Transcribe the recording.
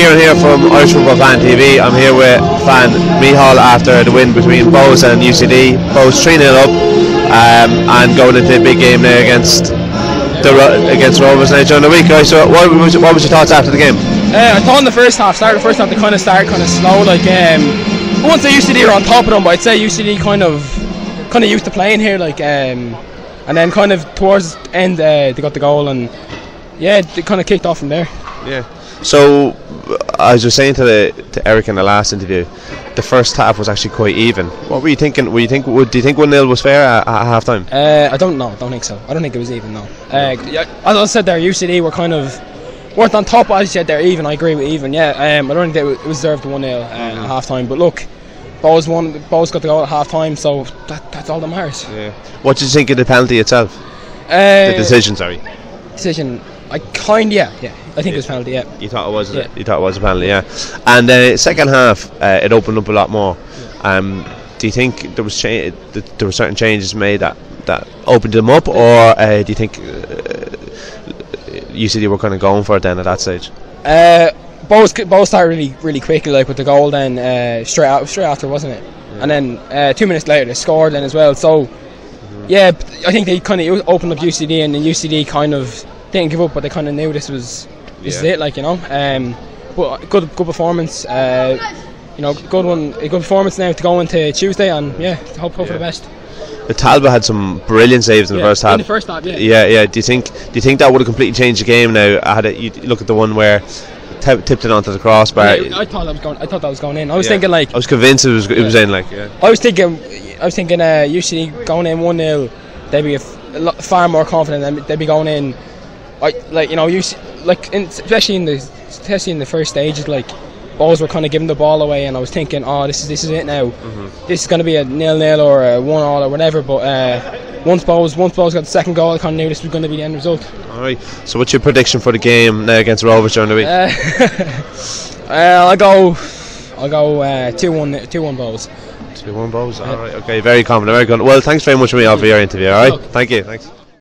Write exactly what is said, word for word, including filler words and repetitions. Kieran here from Irish Football Fan T V. I'm here with fan Michal after the win between Bows and U C D. Bows three nil up um, and going into a big game there against the against Rovers now during the week. Right? So what was, what was your thoughts after the game? Uh, I thought in the first half, started the first half, they kind of started kind of slow. Like um, I wouldn't say U C D were on top of them, but I'd say U C D kind of kind of used to playing here. Like um, and then kind of towards the end uh, they got the goal and yeah, they kind of kicked off from there. Yeah. So, I was just saying to the, to Eric in the last interview, the first half was actually quite even. What were you thinking? Were you think? Would, do you think one nil was fair at, at half time? Uh, I don't know. I don't think so. I don't think it was even. No. Uh, as I said, there U C D were kind of weren't on top. But as you said, they're even. I agree with even. Yeah. Um, I don't think it was deserved one nil uh, at half time. But look, Bows won. Bows got the goal at half time. So that, that's all that matters. Yeah. What did you think of the penalty itself? Uh, the decision. Sorry. Decision. I kind yeah yeah I think yeah. It was penalty, yeah. You thought it was yeah. You thought it was a penalty, yeah. And the uh, second half uh, it opened up a lot more. Yeah. Um, do you think there was th there were certain changes made that that opened them up, or uh, do you think uh, U C D were kind of going for it then at that stage? Uh, both both started really really quickly, like with the goal then uh, straight out straight after, wasn't it? Yeah. And then uh, two minutes later they scored then as well. So mm-hmm. yeah, I think they kind of opened up U C D, and then U C D kind of didn't give up, but they kind of knew this was this yeah. is it, like, you know. Um, but good, good performance. Uh, you know, good one, a good performance now to go into Tuesday, and yeah, hope, hope yeah. for the best. But Talbot had some brilliant saves in yeah. the first half. In the first half, yeah. Yeah, yeah. Do you think do you think that would have completely changed the game? Now, I had it. You look at the one where tipped it onto the crossbar. Yeah, I thought that was going. I thought that was going in. I was yeah. thinking like. I was convinced it was it yeah. was in. Like, yeah. I was thinking, I was thinking, uh, U C D going in one nil, they'd be a lot, far more confident. Than they'd be going in. I, like you know, you like in, especially in the especially in the first stages, like Bows were kind of giving the ball away, and I was thinking, oh, this is this is it now. Mm-hmm. This is going to be a nil nil or a one all or whatever. But uh, once Bows once Bows got the second goal, I kind of knew this was going to be the end result. All right. So, what's your prediction for the game now against Rovers during the week? Uh, uh, I'll go, I'll go uh, two one two one Bows. Two one Bows. All uh, right. Okay. Very confident. Very good. Well, thanks very much for me for your interview. All right. Thank you. Thanks.